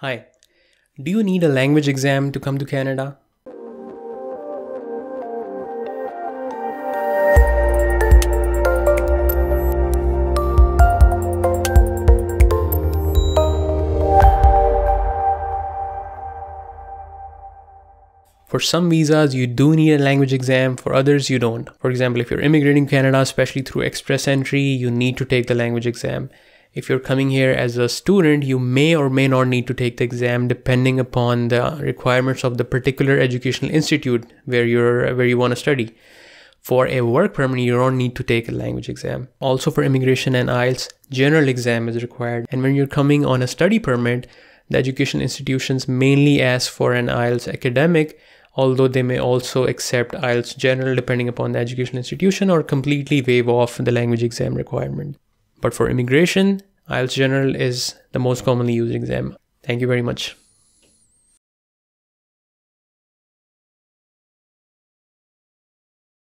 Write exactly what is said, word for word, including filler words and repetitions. Hi, do you need a language exam to come to Canada? For some visas, you do need a language exam. For others, you don't. For example, if you're immigrating to Canada, especially through Express Entry, you need to take the language exam. If you're coming here as a student, you may or may not need to take the exam depending upon the requirements of the particular educational institute where you're where you want to study. For a work permit, you don't need to take a language exam. Also for immigration and I E L T S, general exam is required. And when you're coming on a study permit, the education institutions mainly ask for an I E L T S academic, although they may also accept I E L T S general depending upon the educational institution or completely waive off the language exam requirement. But for immigration, I E L T S General is the most commonly used exam. Thank you very much.